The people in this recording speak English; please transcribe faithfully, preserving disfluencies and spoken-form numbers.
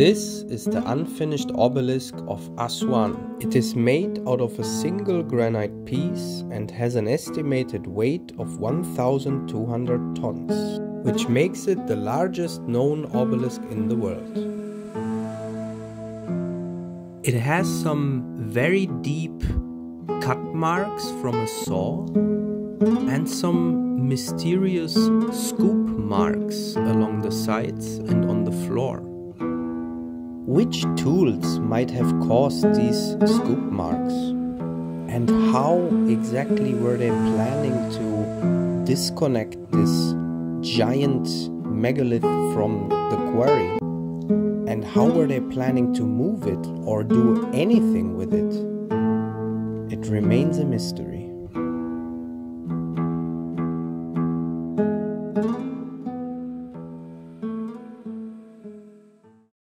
This is the unfinished obelisk of Aswan. It is made out of a single granite piece and has an estimated weight of one thousand two hundred tons, which makes it the largest known obelisk in the world. It has some very deep cut marks from a saw and some mysterious scoop marks along the sides and on the floor. Which tools might have caused these scoop marks? And how exactly were they planning to disconnect this giant megalith from the quarry? And how were they planning to move it or do anything with it? It remains a mystery.